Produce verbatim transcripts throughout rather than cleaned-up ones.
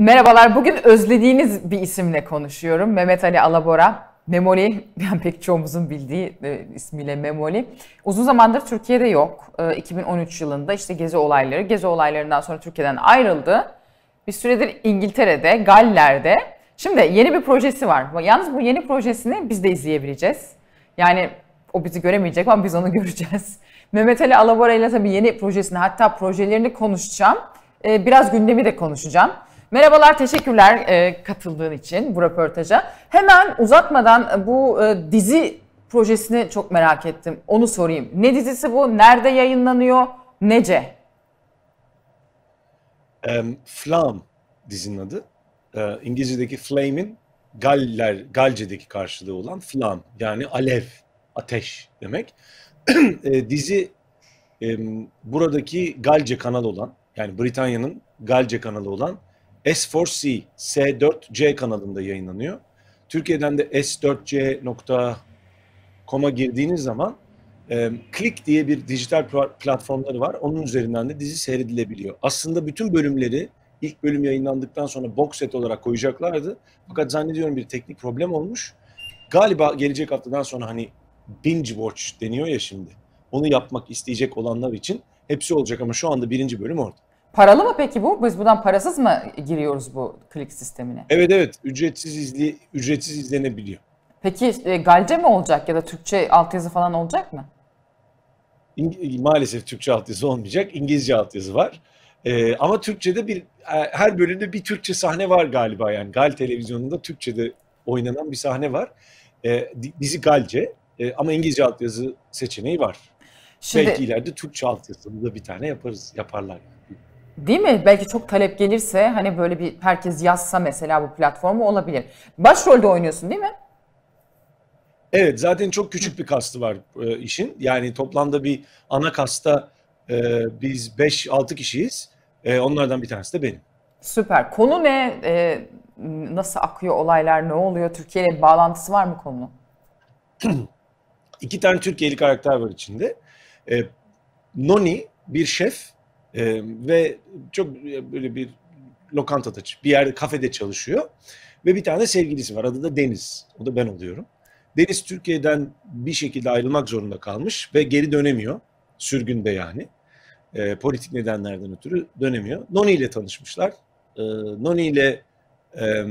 Merhabalar, bugün özlediğiniz bir isimle konuşuyorum. Mehmet Ali Alabora, Memoli, yani pek çoğumuzun bildiği e, ismiyle Memoli. Uzun zamandır Türkiye'de yok. E, iki bin on üç yılında işte gezi olayları, gezi olaylarından sonra Türkiye'den ayrıldı. Bir süredir İngiltere'de, Galler'de. Şimdi yeni bir projesi var. Yalnız bu yeni projesini biz de izleyebileceğiz. Yani o bizi göremeyecek ama biz onu göreceğiz. Mehmet Ali Alabora ile tabii yeni projesini, hatta projelerini konuşacağım. E, biraz gündemi de konuşacağım. Merhabalar, teşekkürler e, katıldığın için bu röportaja. Hemen uzatmadan bu e, dizi projesini çok merak ettim. Onu sorayım. Ne dizisi bu? Nerede yayınlanıyor? Nece? Um, Fflam dizinin adı. E, İngilizce'deki flame'in Galler, Galce'deki karşılığı olan Fflam. Yani alev, ateş demek. e, dizi e, buradaki Galce kanalı olan, yani Britanya'nın Galce kanalı olan S dört C, S dört C kanalında yayınlanıyor. Türkiye'den de S dört C nokta com'a girdiğiniz zaman e, Click diye bir dijital platformları var. Onun üzerinden de dizi seyredilebiliyor. Aslında bütün bölümleri ilk bölüm yayınlandıktan sonra box set olarak koyacaklardı. Fakat zannediyorum bir teknik problem olmuş. Galiba gelecek haftadan sonra hani binge watch deniyor ya şimdi. Onu yapmak isteyecek olanlar için hepsi olacak ama şu anda birinci bölüm orada. Paralı mı peki bu? Biz buradan parasız mı giriyoruz bu Click sistemine? Evet evet. Ücretsiz izli, ücretsiz izlenebiliyor. Peki e, Galce mi olacak ya da Türkçe altyazı falan olacak mı? İng Maalesef Türkçe altyazı olmayacak. İngilizce altyazı var. E, ama Türkçe'de bir her bölümde bir Türkçe sahne var galiba. Yani Gal televizyonunda Türkçe'de oynanan bir sahne var. E, dizi Galce e, ama İngilizce altyazı seçeneği var. Şimdi... Belki ileride Türkçe altyazılı bir tane yaparız, yaparlar. Değil mi? Belki çok talep gelirse hani böyle bir herkes yazsa mesela bu platformu olabilir. Başrolde oynuyorsun değil mi? Evet, zaten çok küçük bir kastı var e, işin. Yani toplamda bir ana kasta e, biz beş altı kişiyiz. E, onlardan bir tanesi de benim. Süper. Konu ne? E, nasıl akıyor olaylar? Ne oluyor? Türkiye'yle bağlantısı var mı konunun? İki tane Türkiye'li karakter var içinde. E, Noni bir şef. Ee, ve çok böyle bir lokantada, bir yerde, kafede çalışıyor ve bir tane sevgilisi var, adı da Deniz, o da ben oluyorum. Deniz Türkiye'den bir şekilde ayrılmak zorunda kalmış ve geri dönemiyor, sürgünde yani, ee, politik nedenlerden ötürü dönemiyor. Noni ile tanışmışlar, ee, Noni ile e,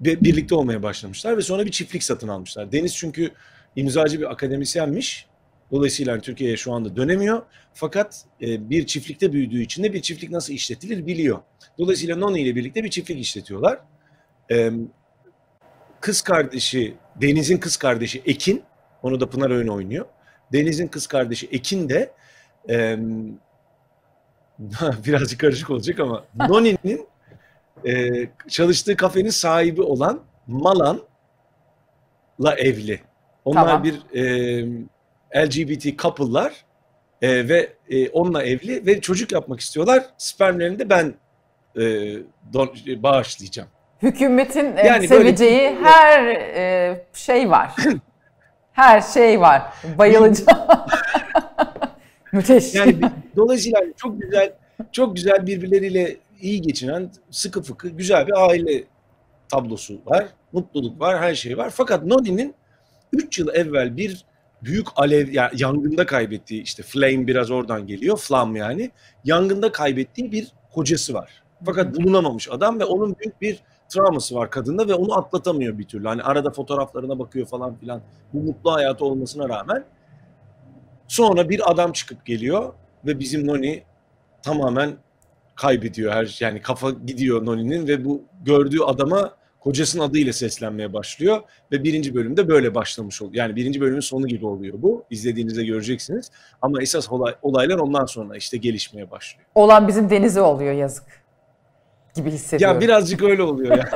birlikte olmaya başlamışlar ve sonra bir çiftlik satın almışlar. Deniz çünkü imzacı bir akademisyenmiş. Dolayısıyla Türkiye'ye şu anda dönemiyor. Fakat bir çiftlikte büyüdüğü için de bir çiftlik nasıl işletilir biliyor. Dolayısıyla Noni ile birlikte bir çiftlik işletiyorlar. Kız kardeşi, Deniz'in kız kardeşi Ekin, onu da Pınar Önü oynuyor. Deniz'in kız kardeşi Ekin de, birazcık karışık olacak ama Noni'nin çalıştığı kafenin sahibi olan Malan'la evli. Onlar tamam. bir... L G B T couple'lar e, ve e, onunla evli ve çocuk yapmak istiyorlar. Spermlerini de ben e, don, e, bağışlayacağım. Hükümetin e, yani seveceği böyle... her e, şey var. Her şey var. Bayılacağım. Müthiş. Yani, dolayısıyla çok güzel, çok güzel birbirleriyle iyi geçinen, sıkı fıkı, güzel bir aile tablosu var. Mutluluk var, her şey var. Fakat Noni'nin üç yıl evvel bir büyük alev, yani yangında kaybettiği, işte flame biraz oradan geliyor, flam yani, yangında kaybettiği bir kocası var. Fakat bulunamamış adam ve onun büyük bir travması var kadında ve onu atlatamıyor bir türlü. Hani arada fotoğraflarına bakıyor falan filan, bu mutlu hayatı olmasına rağmen. Sonra bir adam çıkıp geliyor ve bizim Noni tamamen kaybediyor her şey, yani kafa gidiyor Noni'nin ve bu gördüğü adama kocasının adıyla seslenmeye başlıyor ve birinci bölümde böyle başlamış oluyor. Yani birinci bölümün sonu gibi oluyor bu. İzlediğinizde göreceksiniz. Ama esas olay, olaylar ondan sonra işte gelişmeye başlıyor. Olan bizim Deniz'e oluyor, yazık gibi hissediyorum. Ya birazcık öyle oluyor yani.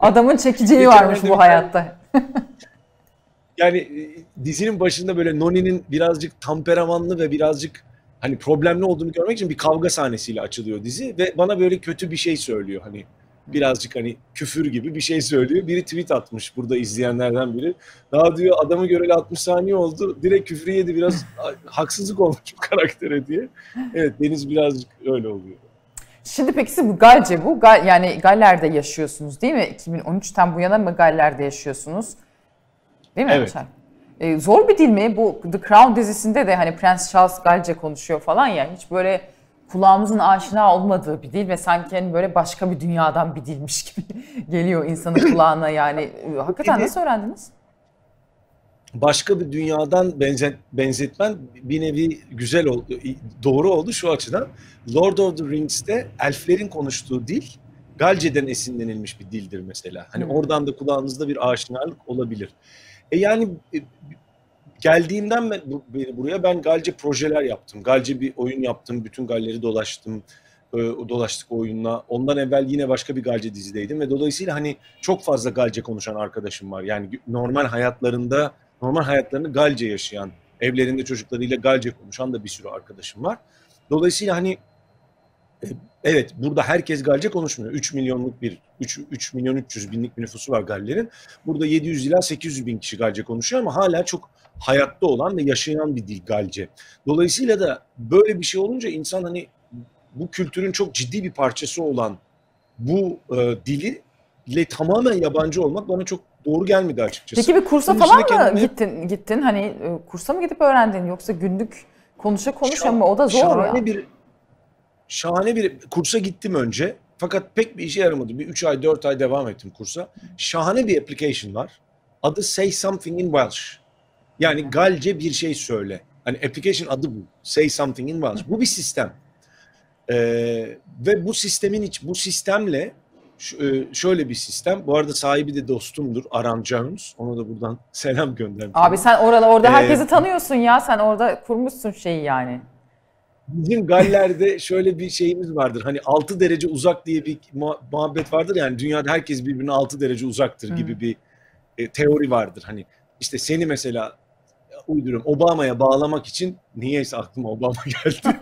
Adamın çekiciliği varmış bu hayatta. Yani dizinin başında böyle Noni'nin birazcık temperamanlı ve birazcık hani problemli olduğunu görmek için bir kavga sahnesiyle açılıyor dizi ve bana böyle kötü bir şey söylüyor hani. Birazcık hani küfür gibi bir şey söylüyor. Biri tweet atmış burada izleyenlerden biri. Daha diyor adamı göreli altmış saniye oldu. Direkt küfür yedi, biraz haksızlık olmuş bu karaktere diye. Evet, Deniz birazcık öyle oluyor. Şimdi peki siz bu Galce bu. Gal, yani Galler'de yaşıyorsunuz değil mi? iki bin on üçten bu yana mı Galler'de yaşıyorsunuz? Değil mi? Evet. Ee, zor bir dil mi? Bu The Crown dizisinde de hani Prens Charles Galce konuşuyor falan ya. Hiç böyle kulağımızın aşina olmadığı bir dil ve sanki hani böyle başka bir dünyadan bir dilmiş gibi geliyor insanın kulağına yani. Hakikaten nasıl öğrendiniz? Başka bir dünyadan benzet, benzetmen bir nevi güzel oldu, doğru oldu şu açıdan. Lord of the Rings'te elflerin konuştuğu dil Galce'den esinlenilmiş bir dildir mesela. Hani hmm. oradan da kulağınızda bir aşinalık olabilir. E yani geldiğimden ben, buraya ben Galce projeler yaptım. Galce bir oyun yaptım, bütün Galler'i dolaştım. dolaştık oyunla. Ondan evvel yine başka bir Galce dizideydim ve dolayısıyla hani çok fazla Galce konuşan arkadaşım var. Yani normal hayatlarında normal hayatlarını Galce yaşayan, evlerinde çocuklarıyla Galce konuşan da bir sürü arkadaşım var. Dolayısıyla hani evet burada herkes Galce konuşmuyor. üç milyonluk bir, üç milyon üç yüz binlik bir nüfusu var Galler'in. Burada yedi yüz ila sekiz yüz bin kişi Galce konuşuyor ama hala çok hayatta olan ve yaşayan bir dil Galce. Dolayısıyla da böyle bir şey olunca insan hani bu kültürün çok ciddi bir parçası olan bu e, dili ile tamamen yabancı olmak bana çok doğru gelmedi açıkçası. Peki bir kursa bunun falan mı kendine... gittin? Gittin hani e, kursa mı gidip öğrendin yoksa günlük konuşa konuşa mı? O da zor şahane ya. Bir, şahane bir kursa gittim önce fakat pek bir işe yaramadı. Bir üç ay dört ay devam ettim kursa. Şahane bir application var. Adı Say Something in Welsh. Yani Galce bir şey söyle. Hani application adı bu. Say Something in Welsh. Bu bir sistem. Ee, ve bu sistemin iç, bu sistemle şöyle bir sistem. Bu arada sahibi de dostumdur Aran Jones. Ona da buradan selam göndermiş. Abi sen orada orada herkesi ee, tanıyorsun ya. Sen orada kurmuşsun şeyi yani. Bizim Galler'de şöyle bir şeyimiz vardır. Hani altı derece uzak diye bir muhabbet vardır. Yani dünyada herkes birbirine altı derece uzaktır gibi hmm. bir e, teori vardır. Hani işte seni mesela uyduruyorum Obama'ya bağlamak için niyeyse aklıma Obama geldi.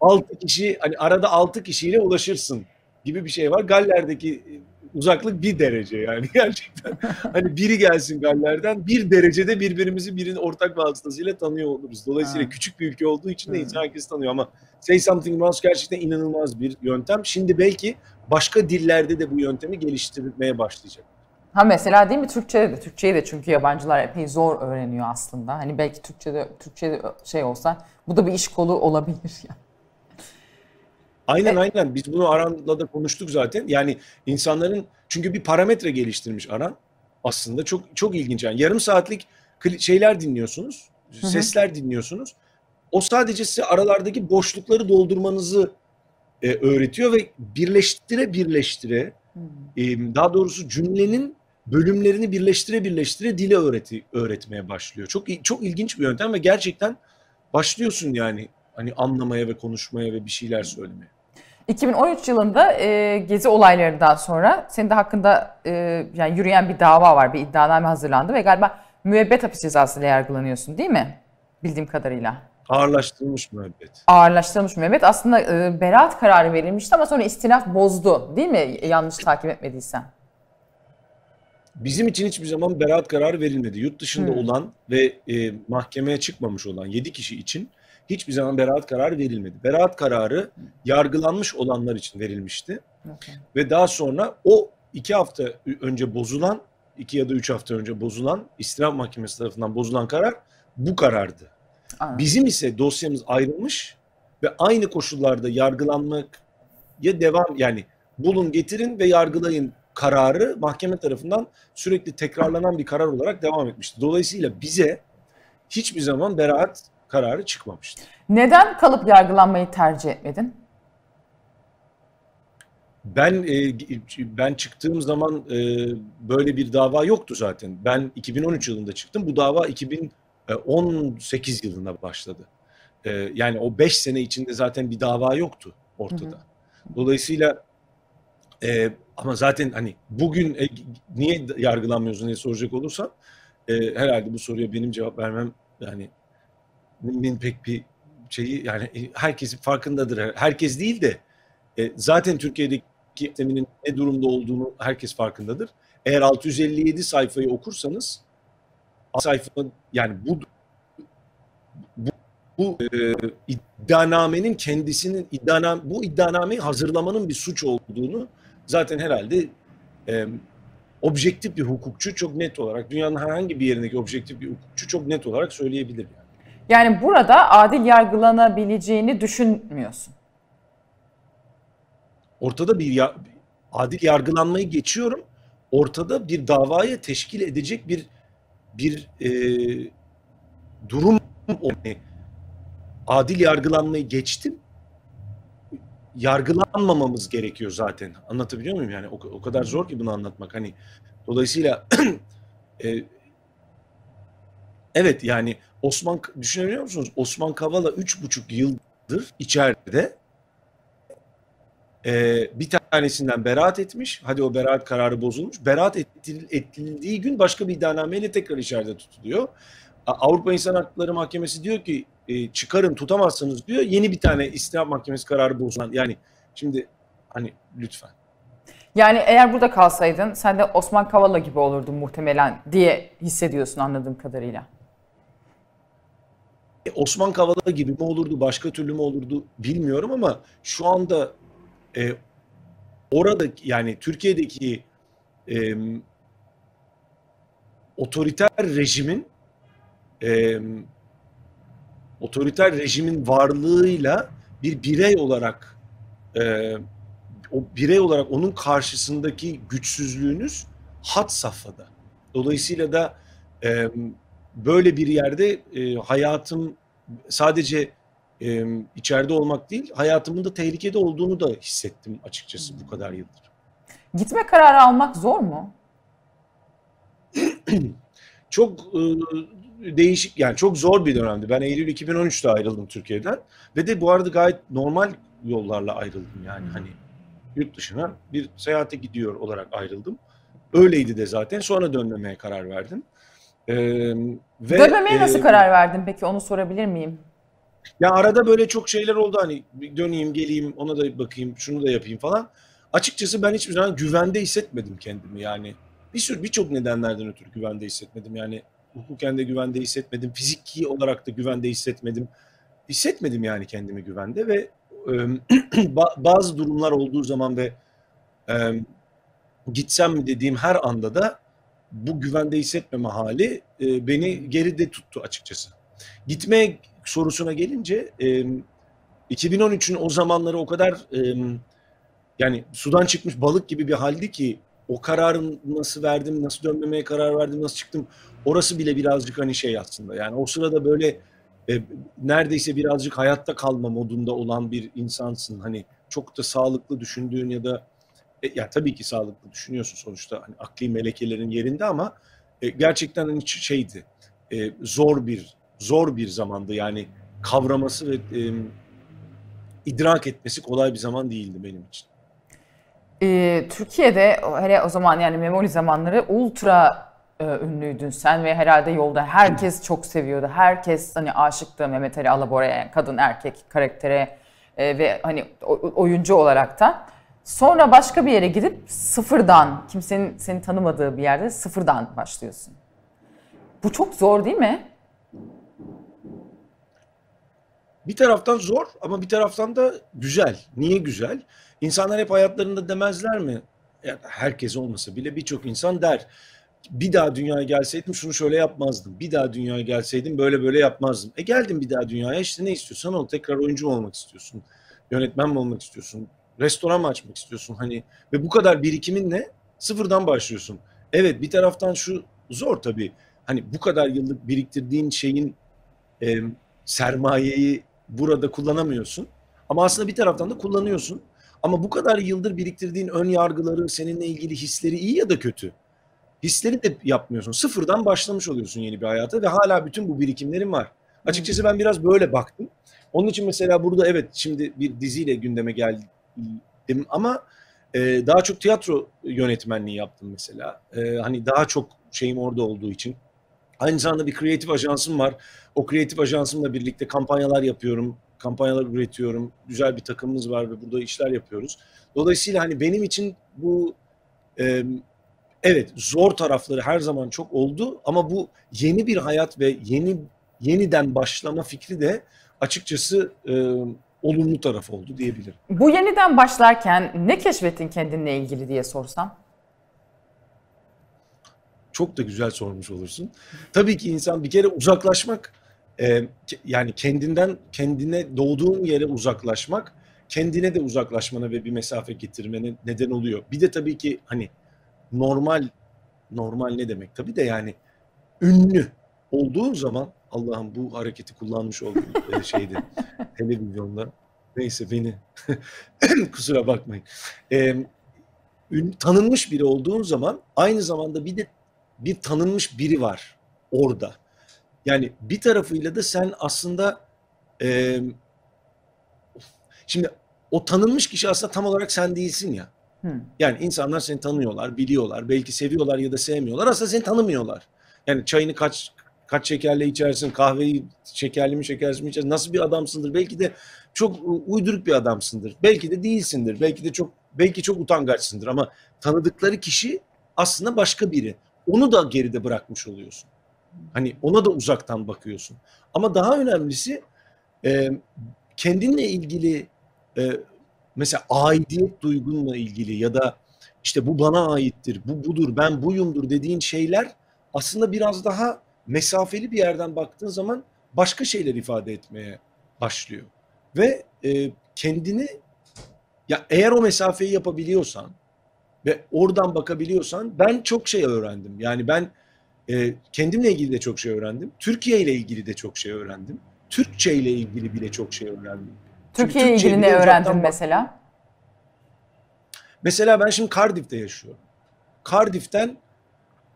altı kişi hani arada altı kişiyle ulaşırsın gibi bir şey var. Galler'deki uzaklık bir derece yani gerçekten. Hani biri gelsin Galler'den bir derecede birbirimizi birinin ortak vasıtasıyla tanıyor oluruz. Dolayısıyla ha. küçük bir ülke olduğu için de hmm. insan herkes tanıyor ama Say Something Mouse gerçekten inanılmaz bir yöntem. Şimdi belki başka dillerde de bu yöntemi geliştirmeye başlayacak. Ha mesela değil mi Türkçe'de de, Türkçe'yi de çünkü yabancılar epey zor öğreniyor aslında. Hani belki Türkçe'de Türkçe'de şey olsa bu da bir iş kolu olabilir yani. Aynen aynen. Biz bunu Aran'la da konuştuk zaten. Yani insanların çünkü bir parametre geliştirmiş Aran. Aslında çok çok ilginç. Yani yarım saatlik şeyler dinliyorsunuz. Hı hı. Sesler dinliyorsunuz. O sadece size aralardaki boşlukları doldurmanızı e, öğretiyor ve birleştire birleştire e, daha doğrusu cümlenin bölümlerini birleştire birleştire dile öğreti, öğretmeye başlıyor. Çok çok ilginç bir yöntem ve gerçekten başlıyorsun yani hani anlamaya ve konuşmaya ve bir şeyler söylemeye. iki bin on üç yılında e, Gezi olaylarından sonra senin de hakkında e, yani yürüyen bir dava var, bir iddianame hazırlandı ve galiba müebbet hapis cezasıyla yargılanıyorsun değil mi? Bildiğim kadarıyla. Ağırlaştırılmış müebbet. Ağırlaştırılmış müebbet. Aslında e, beraat kararı verilmişti ama sonra istinaf bozdu değil mi? Yanlış takip etmediysen. Bizim için hiçbir zaman beraat kararı verilmedi. Yurt dışında hmm. olan ve e, mahkemeye çıkmamış olan yedi kişi için hiçbir zaman beraat kararı verilmedi. Beraat kararı yargılanmış olanlar için verilmişti. Okay. Ve daha sonra o iki hafta önce bozulan, iki ya da üç hafta önce bozulan, istinaf mahkemesi tarafından bozulan karar bu karardı. Aynen. Bizim ise dosyamız ayrılmış ve aynı koşullarda yargılanmaya devam, yani bulun getirin ve yargılayın kararı mahkeme tarafından sürekli tekrarlanan bir karar olarak devam etmişti. Dolayısıyla bize hiçbir zaman beraat kararı çıkmamıştı. Neden kalıp yargılanmayı tercih etmedin? Ben ben çıktığım zaman böyle bir dava yoktu zaten. Ben iki bin on üç yılında çıktım. Bu dava iki bin on sekiz yılında başladı. Yani o beş sene içinde zaten bir dava yoktu ortada. Dolayısıyla ama zaten hani bugün niye yargılanmıyorsun diye soracak olursan herhalde bu soruya benim cevap vermem yani min pek bir şeyi yani herkesin farkındadır. Herkes değil de e, zaten Türkiye'deki sisteminin ne durumda olduğunu herkes farkındadır. Eğer altı yüz elli yedi sayfayı okursanız sayfa yani bu bu, bu e, iddianamenin kendisinin iddianam bu iddianameyi hazırlamanın bir suç olduğunu zaten herhalde e, objektif bir hukukçu çok net olarak, dünyanın herhangi bir yerindeki objektif bir hukukçu çok net olarak söyleyebilir yani. Yani burada adil yargılanabileceğini düşünmüyorsun. Ortada bir ya, adil yargılanmayı geçiyorum. Ortada bir davaya teşkil edecek bir bir e, durum, yani adil yargılanmayı geçtim. Yargılanmamamız gerekiyor zaten. Anlatabiliyor muyum? Yani o, o kadar zor ki bunu anlatmak. Hani dolayısıyla e, evet yani Osman, düşünebiliyor musunuz? Osman Kavala üç buçuk yıldır içeride. Ee, bir tanesinden beraat etmiş. Hadi o beraat kararı bozulmuş. Beraat ettil, ettirildiği gün başka bir iddianameyle tekrar içeride tutuluyor. Avrupa İnsan Hakları Mahkemesi diyor ki e, çıkarın, tutamazsınız diyor. Yeni bir tane istinaf mahkemesi kararı bozulan. Yani şimdi hani lütfen. Yani eğer burada kalsaydın sen de Osman Kavala gibi olurdun muhtemelen diye hissediyorsun anladığım kadarıyla. E, Osman Kavala gibi mi olurdu, başka türlü mü olurdu bilmiyorum ama şu anda Ee, orada yani Türkiye'deki e, otoriter rejimin e, otoriter rejimin varlığıyla bir birey olarak e, o birey olarak onun karşısındaki güçsüzlüğünüz had safhada. Dolayısıyla da e, böyle bir yerde e, hayatım sadece Ee, içeride olmak değil, hayatımın da tehlikede olduğunu da hissettim açıkçası bu kadar yıldır. Gitme kararı almak zor mu? Çok e, değişik, yani çok zor bir dönemdi. Ben Eylül iki bin on üç'te ayrıldım Türkiye'den ve de bu arada gayet normal yollarla ayrıldım yani hani yurt dışına bir seyahate gidiyor olarak ayrıldım. Öyleydi de zaten, sonra dönmemeye karar verdim. Ee, ve, dönmemeye e, nasıl karar verdin peki, onu sorabilir miyim? Ya arada böyle çok şeyler oldu, hani döneyim geleyim, ona da bakayım, şunu da yapayım falan. Açıkçası ben hiçbir zaman güvende hissetmedim kendimi yani. Bir sürü birçok nedenlerden ötürü güvende hissetmedim yani. Hukuken de güvende hissetmedim, fiziki olarak da güvende hissetmedim. Hissetmedim yani kendimi güvende ve e, bazı durumlar olduğu zaman ve e, gitsem mi dediğim her anda da bu güvende hissetmeme hali e, beni geride tuttu açıkçası. Gitmeye sorusuna gelince iki bin on üç'ün o zamanları o kadar yani sudan çıkmış balık gibi bir haldi ki o kararın nasıl verdim, nasıl dönmemeye karar verdim, nasıl çıktım, orası bile birazcık hani şey aslında yani o sırada böyle neredeyse birazcık hayatta kalma modunda olan bir insansın. Hani çok da sağlıklı düşündüğün ya da ya tabii ki sağlıklı düşünüyorsun sonuçta, hani akli melekelerin yerinde ama gerçekten hani şeydi, zor bir Zor bir zamandı yani, kavraması ve e, idrak etmesi kolay bir zaman değildi benim için. Ee, Türkiye'de hele o zaman yani Memoli zamanları ultra e, ünlüydün sen ve herhalde yolda herkes çok seviyordu. Herkes hani aşıktı Mehmet Ali Alabora'ya, yani kadın erkek karaktere e, ve hani o, oyuncu olarak da. Sonra başka bir yere gidip sıfırdan, kimsenin seni tanımadığı bir yerde sıfırdan başlıyorsun. Bu çok zor değil mi? Bir taraftan zor ama bir taraftan da güzel. Niye güzel? İnsanlar hep hayatlarında demezler mi? Yani herkes olmasa bile birçok insan der. Bir daha dünyaya gelseydim şunu şöyle yapmazdım. Bir daha dünyaya gelseydim böyle böyle yapmazdım. E geldim bir daha dünyaya, işte ne istiyorsan ol. Tekrar oyuncu mu olmak istiyorsun? Yönetmen mi olmak istiyorsun? Restoran mı açmak istiyorsun? Hani ve bu kadar birikiminle sıfırdan başlıyorsun. Evet, bir taraftan şu zor tabii. Hani bu kadar yıllık biriktirdiğin şeyin e, sermayeyi burada kullanamıyorsun. Ama aslında bir taraftan da kullanıyorsun. Ama bu kadar yıldır biriktirdiğin ön yargıları, seninle ilgili hisleri, iyi ya da kötü hisleri de yapmıyorsun. Sıfırdan başlamış oluyorsun yeni bir hayata ve hala bütün bu birikimlerin var. Açıkçası ben biraz böyle baktım. Onun için mesela burada evet şimdi bir diziyle gündeme geldim ama e, daha çok tiyatro yönetmenliği yaptım mesela. E, hani daha çok şeyim orada olduğu için. Aynı zamanda bir kreatif ajansım var. O kreatif ajansımla birlikte kampanyalar yapıyorum, kampanyalar üretiyorum. Güzel bir takımımız var ve burada işler yapıyoruz. Dolayısıyla hani benim için bu e, evet zor tarafları her zaman çok oldu ama bu yeni bir hayat ve yeni yeniden başlama fikri de açıkçası e, olumlu taraf oldu diyebilirim. Bu yeniden başlarken ne keşfettin kendinle ilgili diye sorsam? Çok da güzel sormuş olursun. Tabii ki insan bir kere uzaklaşmak, e, yani kendinden, kendine doğduğun yere uzaklaşmak, kendine de uzaklaşmana ve bir mesafe getirmene neden oluyor. Bir de tabii ki hani normal, normal ne demek? Tabii de yani ünlü olduğun zaman, Allah'ım bu hareketi kullanmış olduğum şeydi televizyonda. Neyse beni kusura bakmayın. E, ün, tanınmış biri olduğun zaman aynı zamanda bir de bir tanınmış biri var orada. Yani bir tarafıyla da sen aslında e, şimdi o tanınmış kişi aslında tam olarak sen değilsin ya. Hmm. Yani insanlar seni tanıyorlar, biliyorlar, belki seviyorlar ya da sevmiyorlar. Aslında seni tanımıyorlar. Yani çayını kaç kaç şekerle içersin, kahveyi şekerli mi şekersiz mi içersin, nasıl bir adamsındır? Belki de çok uyduruk bir adamsındır. Belki de değilsindir. Belki de çok belki çok utangaçsındır ama tanıdıkları kişi aslında başka biri. Onu da geride bırakmış oluyorsun. Hani ona da uzaktan bakıyorsun. Ama daha önemlisi e, kendinle ilgili e, mesela aidiyet duygunla ilgili ya da işte bu bana aittir, bu budur, ben buyumdur dediğin şeyler aslında biraz daha mesafeli bir yerden baktığın zaman başka şeyler ifade etmeye başlıyor. Ve e, kendini ya eğer o mesafeyi yapabiliyorsan ve oradan bakabiliyorsan ben çok şey öğrendim. Yani ben e, kendimle ilgili de çok şey öğrendim. Türkiye ile ilgili de çok şey öğrendim. Türkçe ile ilgili bile çok şey öğrendim. Türkiye ile ilgili ne öğrendin mesela? Mesela ben şimdi Cardiff'te yaşıyorum. Cardiff'ten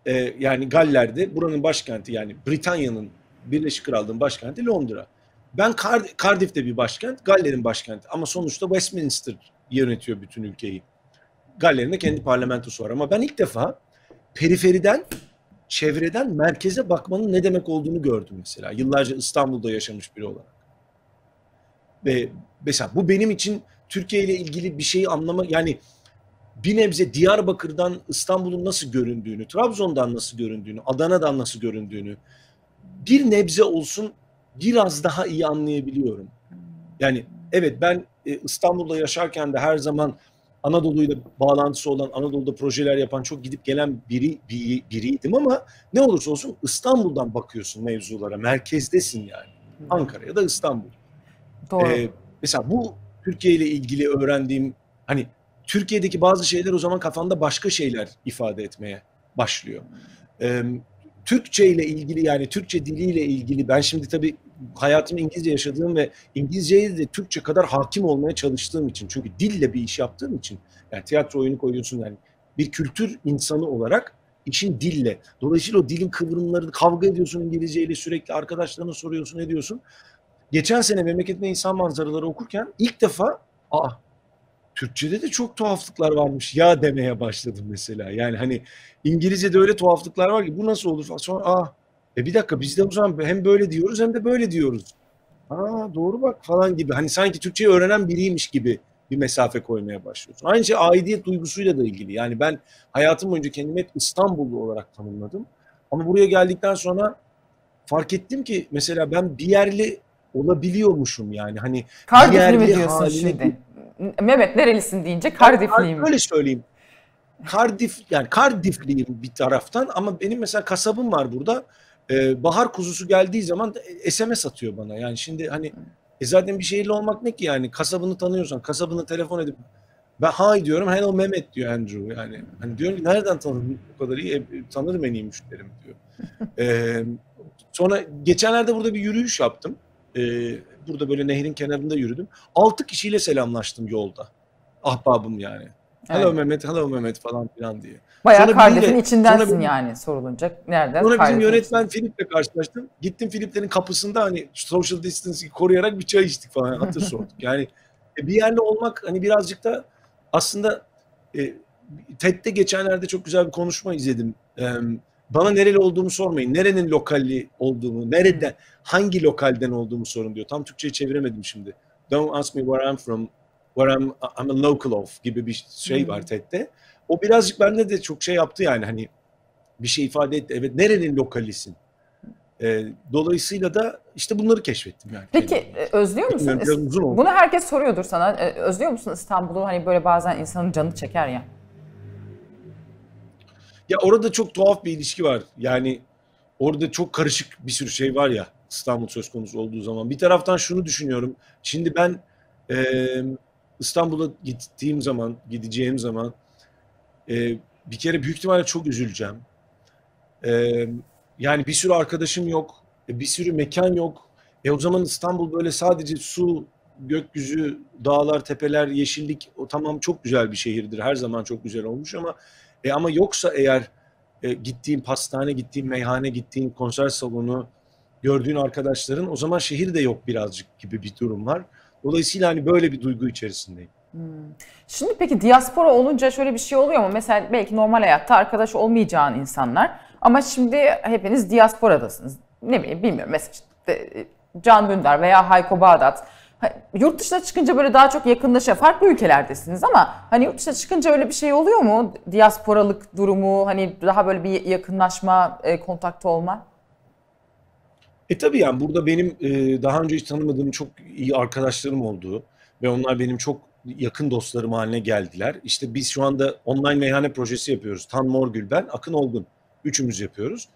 e, yani Galler'de buranın başkenti yani Britanya'nın Birleşik Krallığı'nın başkenti Londra. Ben Cardiff'te bir başkent, Galler'in başkenti ama sonuçta Westminster yönetiyor bütün ülkeyi. Galler'in de kendi parlamentosu var ama ben ilk defa periferiden, çevreden merkeze bakmanın ne demek olduğunu gördüm mesela. Yıllarca İstanbul'da yaşamış biri olarak. Ve mesela bu benim için Türkiye ile ilgili bir şeyi anlama, yani bir nebze Diyarbakır'dan İstanbul'un nasıl göründüğünü, Trabzon'dan nasıl göründüğünü, Adana'dan nasıl göründüğünü bir nebze olsun biraz daha iyi anlayabiliyorum. Yani evet ben İstanbul'da yaşarken de her zaman Anadolu'yla bağlantısı olan, Anadolu'da projeler yapan, çok gidip gelen biri, biri biriydim ama ne olursa olsun İstanbul'dan bakıyorsun mevzulara, merkezdesin yani. Ankara ya da İstanbul. Doğru. Ee, mesela bu Türkiye ile ilgili öğrendiğim, hani Türkiye'deki bazı şeyler o zaman kafanda başka şeyler ifade etmeye başlıyor. Ee, Türkçe ile ilgili yani Türkçe diliyle ilgili ben şimdi tabii hayatımı İngilizce yaşadığım ve İngilizceye de Türkçe kadar hakim olmaya çalıştığım için, çünkü dille bir iş yaptığım için, yani tiyatro oyunu koyuyorsun, yani bir kültür insanı olarak işin dille. Dolayısıyla o dilin kıvrımlarını kavga ediyorsun İngilizceyle, sürekli arkadaşlarına soruyorsun, ne diyorsun? Geçen sene memleketin insan manzaraları okurken ilk defa aa Türkçe'de de çok tuhaflıklar varmış ya demeye başladım mesela. Yani hani İngilizce'de öyle tuhaflıklar var ki bu nasıl olur falan. Sonra aa e bir dakika biz de o zaman hem böyle diyoruz hem de böyle diyoruz. Aa doğru bak falan gibi. Hani sanki Türkçe'yi öğrenen biriymiş gibi bir mesafe koymaya başlıyorsun. Aynı şey aidiyet duygusuyla da ilgili. Yani ben hayatım boyunca kendimi hep İstanbullu olarak tanımladım. Ama buraya geldikten sonra fark ettim ki mesela ben bir yerli olabiliyormuşum yani. Hani bir yerli haline... Mehmet nerelisin deyince Cardiff'liyim. Öyle söyleyeyim. Cardiff, yani Cardiff'liyim bir taraftan ama benim mesela kasabım var burada. Ee, bahar kuzusu geldiği zaman S M S atıyor bana. Yani şimdi hani e zaten bir şehirli olmak ne ki yani, kasabını tanıyorsan kasabını telefon edip ben hi diyorum, hello Mehmet diyor Andrew yani. Hani diyorum ki nereden tanıdın bu kadar iyi, e, tanırım en iyi müşterim diyor. ee, sonra geçenlerde burada bir yürüyüş yaptım. Burada böyle nehrin kenarında yürüdüm. Altı kişiyle selamlaştım yolda. Ahbabım yani. Hello evet. Mehmet, hello Mehmet falan filan diye. Bayağı Cardiff'in içindensin benim, yani sorulunacak. Nereden? Sonra bizim yönetmen Filip'le karşılaştım. Gittim Filip'lerin kapısında hani social distancing'i koruyarak bir çay içtik falan. Hatır sorduk. Yani bir yerli olmak hani birazcık da aslında e, T E D'de geçenlerde çok güzel bir konuşma izledim. E, Bana nereli olduğumu sormayın. Nerenin lokali olduğumu, nereden, hangi lokalden olduğumu sorun diyor. Tam Türkçe'ye çeviremedim şimdi. Don't ask me where I'm from, where I'm, I'm a local of gibi bir şey var T E D'de. O birazcık bende de çok şey yaptı yani hani bir şey ifade etti. Evet nerenin lokalisin? E, dolayısıyla da işte bunları keşfettim. Yani. Peki kendimden. Özlüyor musun? Bunu herkes soruyordur sana. E, özlüyor musun İstanbul'u? Hani böyle bazen insanın canı çeker ya. Ya orada çok tuhaf bir ilişki var. Yani orada çok karışık bir sürü şey var ya İstanbul söz konusu olduğu zaman. Bir taraftan şunu düşünüyorum. Şimdi ben e, İstanbul'a gittiğim zaman, gideceğim zaman e, bir kere büyük ihtimalle çok üzüleceğim. E, yani bir sürü arkadaşım yok, bir sürü mekan yok. E o zaman İstanbul böyle sadece su, gökyüzü, dağlar, tepeler, yeşillik, o tamam çok güzel bir şehirdir. Her zaman çok güzel olmuş ama e, ama yoksa eğer e, gittiğin pastane, gittiğin meyhane, gittiğin konser salonu, gördüğün arkadaşların, o zaman şehir de yok birazcık gibi bir durum var. Dolayısıyla hani böyle bir duygu içerisindeyim. Hmm. Şimdi peki diaspora olunca şöyle bir şey oluyor mu? Mesela belki normal hayatta arkadaş olmayacağın insanlar ama şimdi hepiniz diasporadasınız. Ne bileyim bilmiyorum. Mesela işte Can Bündar veya Hayko Bağdat. Yurt dışına çıkınca böyle daha çok yakınlaşa, farklı ülkelerdesiniz ama hani yurt dışına çıkınca öyle bir şey oluyor mu? Diasporalık durumu, hani daha böyle bir yakınlaşma, kontakta olma? E tabii yani burada benim e, daha önce hiç tanımadığım çok iyi arkadaşlarım oldu ve onlar benim çok yakın dostlarım haline geldiler. İşte biz şu anda online meyhane projesi yapıyoruz. Tan Morgül, ben, Akın Olgun. Üçümüz yapıyoruz.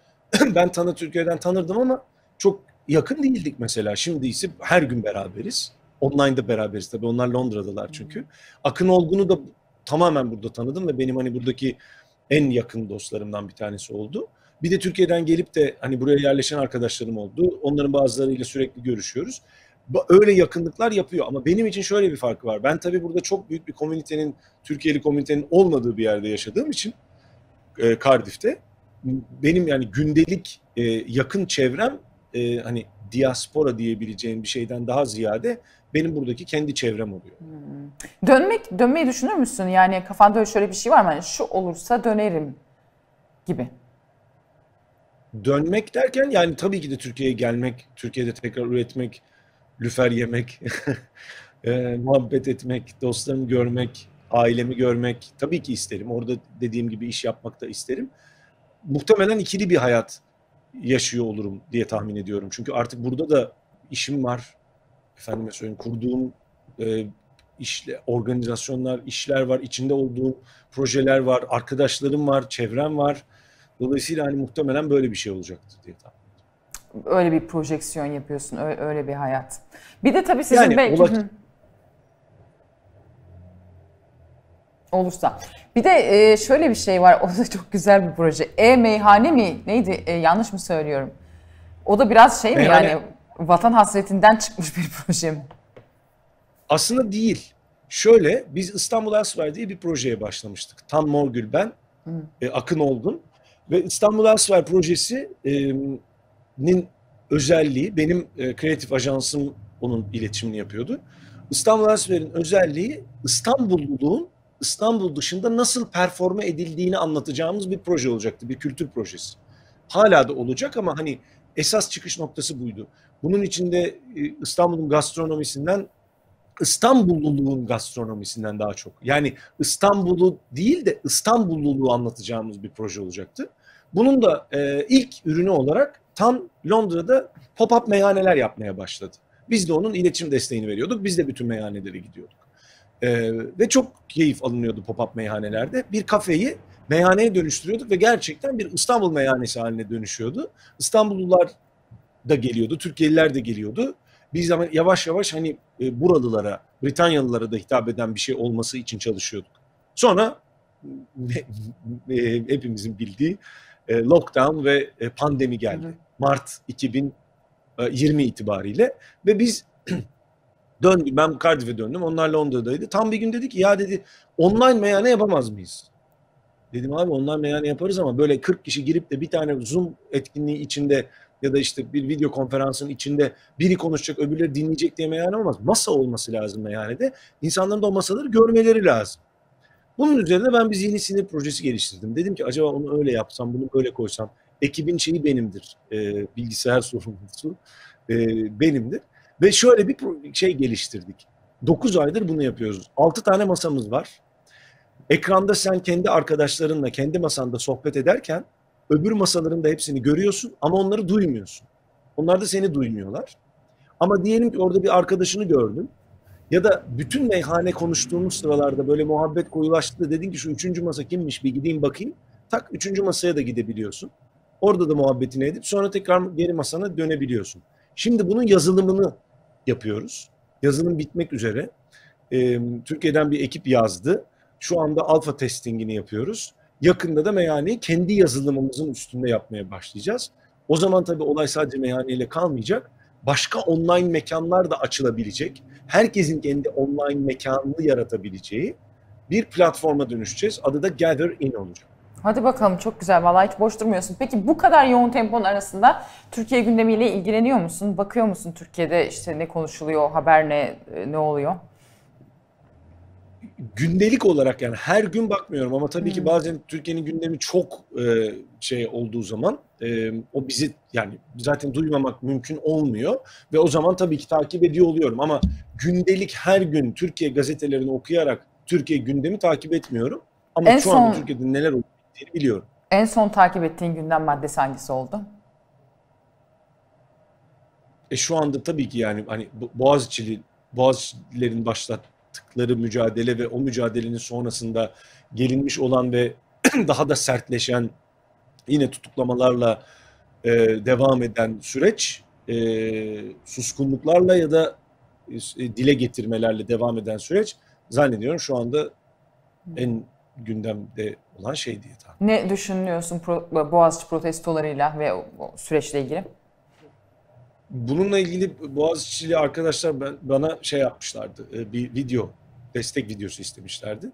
Ben Tan'ı Türkiye'den tanırdım ama çok yakın değildik mesela. Şimdi ise her gün beraberiz. Online'da beraberiz tabii. Onlar Londra'dalar çünkü. Akın Olgun'u da tamamen burada tanıdım ve benim hani buradaki en yakın dostlarımdan bir tanesi oldu. Bir de Türkiye'den gelip de hani buraya yerleşen arkadaşlarım oldu. Onların bazılarıyla sürekli görüşüyoruz. Öyle yakınlıklar yapıyor ama benim için şöyle bir farkı var. Ben tabii burada çok büyük bir komünitenin, Türkiye'li komünitenin olmadığı bir yerde yaşadığım için e, Cardiff'te benim yani gündelik e, yakın çevrem e, hani diaspora diyebileceğim bir şeyden daha ziyade benim buradaki kendi çevrem oluyor. Hmm. Dönmek, dönmeyi düşünür müsün? Yani kafanda şöyle bir şey var mı? Yani şu olursa dönerim gibi. Dönmek derken yani tabii ki de Türkiye'ye gelmek, Türkiye'de tekrar üretmek, lüfer yemek, e, muhabbet etmek, dostlarımı görmek, ailemi görmek tabii ki isterim. Orada dediğim gibi iş yapmak da isterim. Muhtemelen ikili bir hayat yaşıyor olurum diye tahmin ediyorum. Çünkü artık burada da işim var. Efendime söyleyeyim, kurduğum e, işle, organizasyonlar, işler var, içinde olduğum projeler var, arkadaşlarım var, çevrem var. Dolayısıyla hani muhtemelen böyle bir şey olacaktır diye tahmin ediyorum. Öyle bir projeksiyon yapıyorsun, öyle bir hayat. Bir de tabii sizin yani, belki... Olaç... Olursa. Bir de şöyle bir şey var, o da çok güzel bir proje. E-meyhane mi? Neydi? E, yanlış mı söylüyorum? O da biraz şey mi meyhane... yani vatan hasretinden çıkmış bir proje mi? Aslında değil. Şöyle, biz İstanbul Aspire diye bir projeye başlamıştık. Tan Morgül, ben, e, Akın Olgun. Ve İstanbul Aspire projesi'nin özelliği, benim kreatif ajansım onun iletişimini yapıyordu. İstanbul Aspire'nin özelliği İstanbulluluğun İstanbul dışında nasıl performe edildiğini anlatacağımız bir proje olacaktı. Bir kültür projesi. Hala da olacak ama hani esas çıkış noktası buydu. Bunun içinde İstanbul'un gastronomisinden, İstanbulluluğun gastronomisinden daha çok. Yani İstanbul'u değil de İstanbulluluğu anlatacağımız bir proje olacaktı. Bunun da e, ilk ürünü olarak tam Londra'da pop-up meyhaneler yapmaya başladı. Biz de onun iletişim desteğini veriyorduk. Biz de bütün meyhanelere gidiyorduk. E, ve çok keyif alınıyordu pop-up meyhanelerde. Bir kafeyi meyhaneye dönüştürüyorduk ve gerçekten bir İstanbul meyhanesi haline dönüşüyordu. İstanbullular da geliyordu, Türkiye'liler de geliyordu. Biz ama yavaş yavaş hani buralılara, Britanyalılara da hitap eden bir şey olması için çalışıyorduk. Sonra hepimizin bildiği lockdown ve pandemi geldi. Hı hı. Mart iki bin yirmi itibariyle ve biz döndük, ben Cardiff'e döndüm, onlar Londra'daydı. Tam bir gün dedi ki ya dedi online meyhane yapamaz mıyız? Dedim abi online meyhane yaparız ama böyle kırk kişi girip de bir tane Zoom etkinliği içinde ya da işte bir video konferansın içinde biri konuşacak, öbürleri dinleyecek diye meyhane olmaz. Masa olması lazım meyhanede. İnsanların da o masaları görmeleri lazım. Bunun üzerine ben bir zihni sinir projesi geliştirdim. Dedim ki acaba onu öyle yapsam, bunu böyle koysam. Ekibin şeyi benimdir. E, bilgisayar sorumlusu e, benimdir. Ve şöyle bir şey geliştirdik. dokuz aydır bunu yapıyoruz. altı tane masamız var. Ekranda sen kendi arkadaşlarınla kendi masanda sohbet ederken öbür masaların da hepsini görüyorsun ama onları duymuyorsun. Onlar da seni duymuyorlar. Ama diyelim ki orada bir arkadaşını gördün. Ya da bütün meyhane konuştuğumuz sıralarda böyle muhabbet koyulaştı da dedin ki şu üçüncü masa kimmiş bir gideyim bakayım. Tak üçüncü masaya da gidebiliyorsun. Orada da muhabbetini edip sonra tekrar geri masana dönebiliyorsun. Şimdi bunun yazılımını yapıyoruz. Yazılım bitmek üzere. Ee, Türkiye'den bir ekip yazdı. Şu anda alfa testingini yapıyoruz. Yakında da meyhaneyi kendi yazılımımızın üstünde yapmaya başlayacağız. O zaman tabii olay sadece meyhaneyle kalmayacak. Başka online mekanlar da açılabilecek. Herkesin kendi online mekanını yaratabileceği bir platforma dönüşeceğiz. Adı da Gather In olacak. Hadi bakalım, çok güzel. Vallahi hiç boş durmuyorsun. Peki bu kadar yoğun temponun arasında Türkiye gündemiyle ilgileniyor musun? Bakıyor musun Türkiye'de işte ne konuşuluyor, haber ne, ne oluyor? Gündelik olarak yani her gün bakmıyorum ama tabii hmm. ki bazen Türkiye'nin gündemi çok e, şey olduğu zaman e, o bizi yani zaten duymamak mümkün olmuyor ve o zaman tabii ki takip ediyor oluyorum ama gündelik her gün Türkiye gazetelerini okuyarak Türkiye gündemi takip etmiyorum ama en şu son, an Türkiye'de neler olduğunu biliyorum. En son takip ettiğin gündem maddesi hangisi oldu? E şu anda tabii ki yani hani Boğaziçi'li Boğaziçi'lilerin başlattığı mücadele ve o mücadelenin sonrasında gelinmiş olan ve daha da sertleşen yine tutuklamalarla e, devam eden süreç, e, suskunluklarla ya da e, dile getirmelerle devam eden süreç zannediyorum şu anda en gündemde olan şey diye tahmin ediyorum. Ne düşünüyorsun pro- Boğaziçi protestolarıyla ve o, o süreçle ilgili? Bununla ilgili Boğaziçi'li arkadaşlar ben, bana şey yapmışlardı, bir video, destek videosu istemişlerdi.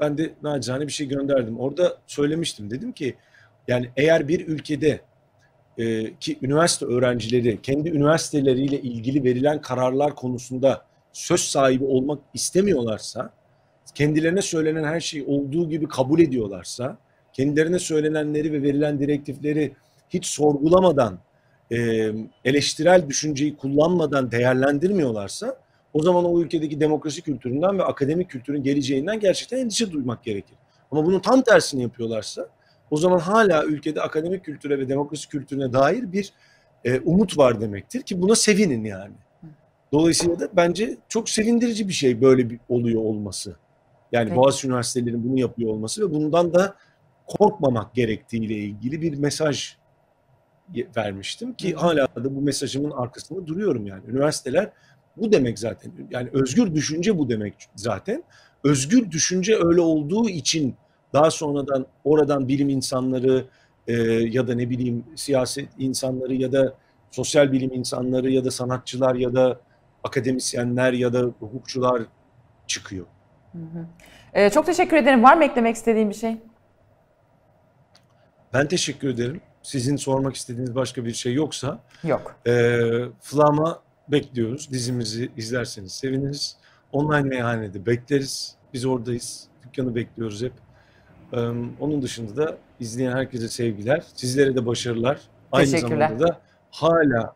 Ben de nacizane bir şey gönderdim. Orada söylemiştim, dedim ki yani eğer bir ülkede e, ki üniversite öğrencileri kendi üniversiteleriyle ilgili verilen kararlar konusunda söz sahibi olmak istemiyorlarsa, kendilerine söylenen her şeyi olduğu gibi kabul ediyorlarsa, kendilerine söylenenleri ve verilen direktifleri hiç sorgulamadan, Ee, eleştirel düşünceyi kullanmadan değerlendirmiyorlarsa o zaman o ülkedeki demokrasi kültüründen ve akademik kültürün geleceğinden gerçekten endişe duymak gerekir. Ama bunun tam tersini yapıyorlarsa o zaman hala ülkede akademik kültüre ve demokrasi kültürüne dair bir e, umut var demektir ki buna sevinin yani. Dolayısıyla da bence çok sevindirici bir şey böyle bir oluyor olması. Yani Boğaziçi Üniversitelerinin bunu yapıyor olması ve bundan da korkmamak gerektiğiyle ilgili bir mesaj vermiştim ki hala da bu mesajımın arkasında duruyorum yani. Üniversiteler bu demek zaten. Yani özgür düşünce bu demek zaten. Özgür düşünce öyle olduğu için daha sonradan oradan bilim insanları e, ya da ne bileyim siyaset insanları ya da sosyal bilim insanları ya da sanatçılar ya da akademisyenler ya da hukukçular çıkıyor. Hı hı. Ee, çok teşekkür ederim. Var mı eklemek istediğin bir şey? Ben teşekkür ederim. Sizin sormak istediğiniz başka bir şey yoksa yok. E, Fflam'a bekliyoruz. Dizimizi izlerseniz seviniriz. Online meyhanede bekleriz. Biz oradayız. Dükkanı bekliyoruz hep. E, onun dışında da izleyen herkese sevgiler. Sizlere de başarılar. Aynı zamanda da hala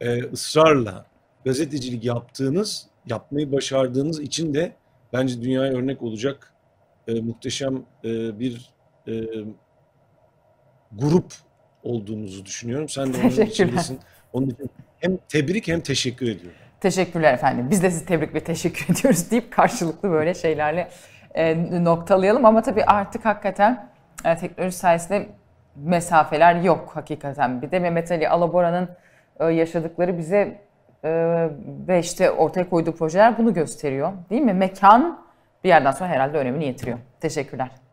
e, ısrarla gazetecilik yaptığınız, yapmayı başardığınız için de bence dünyaya örnek olacak e, muhteşem e, bir e, grup olduğunuzu düşünüyorum. Sen de onun içindesin. Onun için hem tebrik hem teşekkür ediyorum. Teşekkürler efendim. Biz de sizi tebrik ve teşekkür ediyoruz deyip karşılıklı böyle şeylerle e, noktalayalım. Ama tabii artık hakikaten e, teknoloji sayesinde mesafeler yok hakikaten. Bir de Mehmet Ali Alabora'nın e, yaşadıkları bize e, ve işte ortaya koyduğu projeler bunu gösteriyor. Değil mi? Mekan bir yerden sonra herhalde önemini yitiriyor. Teşekkürler.